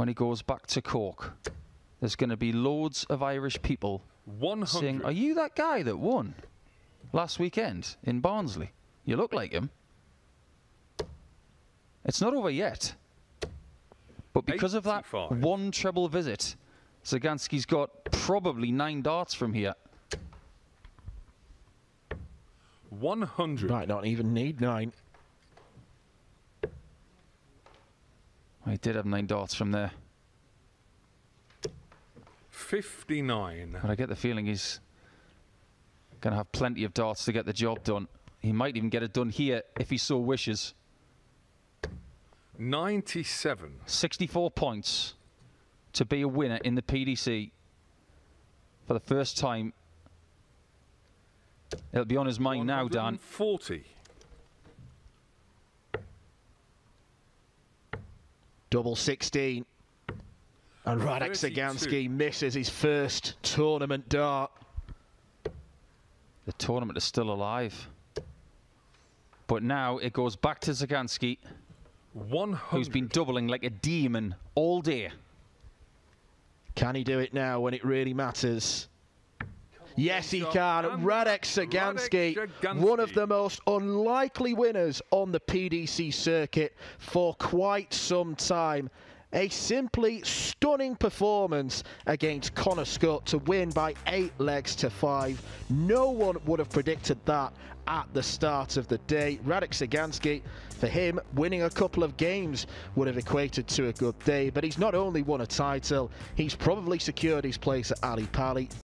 when he goes back to Cork. There's going to be loads of Irish people saying, are you that guy that won last weekend in Barnsley? You look like him. It's not over yet. But because of that one treble visit, Szagański's got probably 9 darts from here. 100. Might not even need 9. I did have 9 darts from there. 59. But I get the feeling he's going to have plenty of darts to get the job done. He might even get it done here if he so wishes. 97. 64 points to be a winner in the PDC for the first time. It'll be on his mind now, Dan. 40. Double 16. And Radek Szagański misses his first tournament dart. The tournament is still alive. But now it goes back to Szagański, 100. Who's been doubling like a demon all day. Can he do it now when it really matters? Yes, he can. Radek Szagański, one of the most unlikely winners on the PDC circuit for quite some time. A simply stunning performance against Connor Scott to win by 8 legs to 5. No one would have predicted that at the start of the day. Radek Szagański, for him, winning a couple of games would have equated to a good day. But he's not only won a title, he's probably secured his place at Ali Pali.